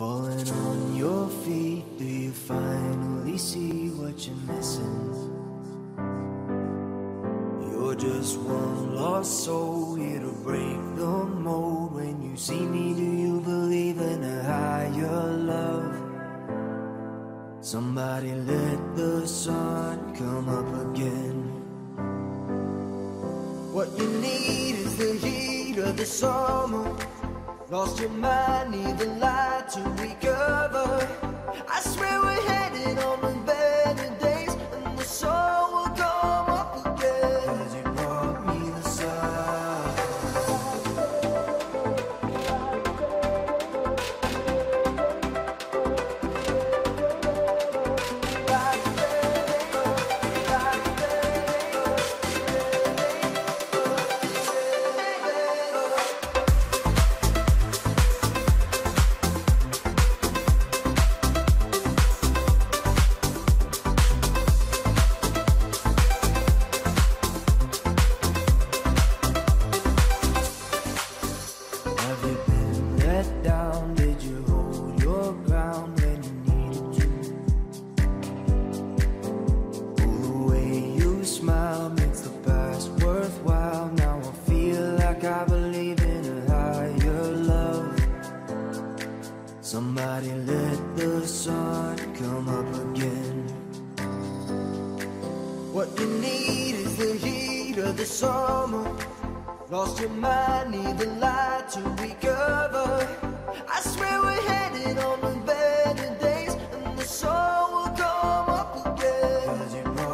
Falling on your feet, do you finally see what you're missing? You're just one lost soul, here to break the mold. When you see me, do you believe in a higher love? Somebody let the sun come up again. What you need is the heat of the summer. Lost your mind, need the light to recover. I swear we're headed on the better days, and the sun will come up again. 'Cause you brought me the sun. Somebody let the sun come up again. What you need is the heat of the summer.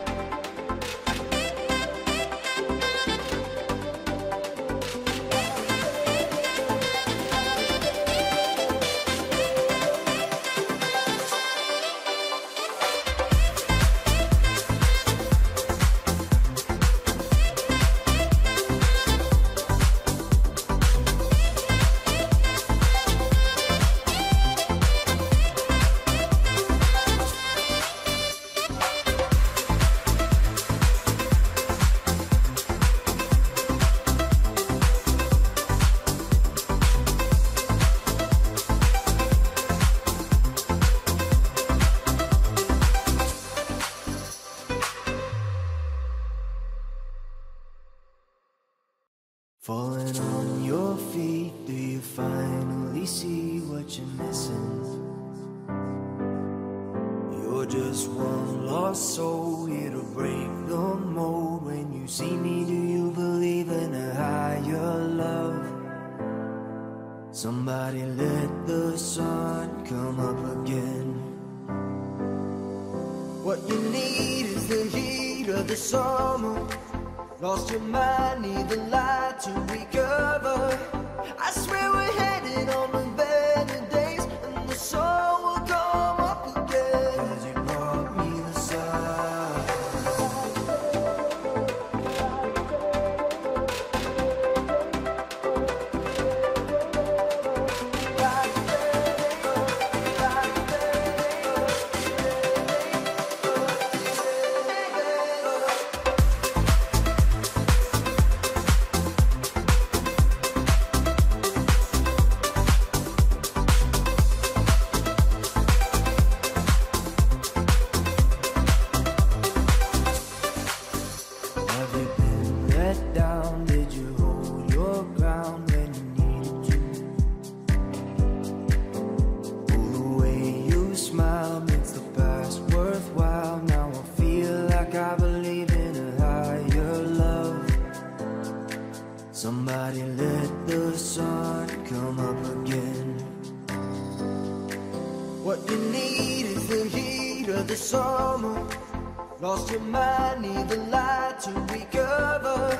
Lost your mind, need the light to recover. I swear we're headed on the better days, and the sun will come up again. 'Cause you brought me the sun. Falling on your feet, do you finally see what you're missing? You're just one lost soul, here to break the mold. When you see me, do you believe in a higher love? Somebody let the sun come up again. What you need is the heat of the summer. Lost your mind, need the light to recover. I swear we're headed on the better days, and the sun will come up again. 'Cause you brought me the sun. Somebody let the sun come up again. What you need is the heat of the summer. Lost your mind, need the light to recover.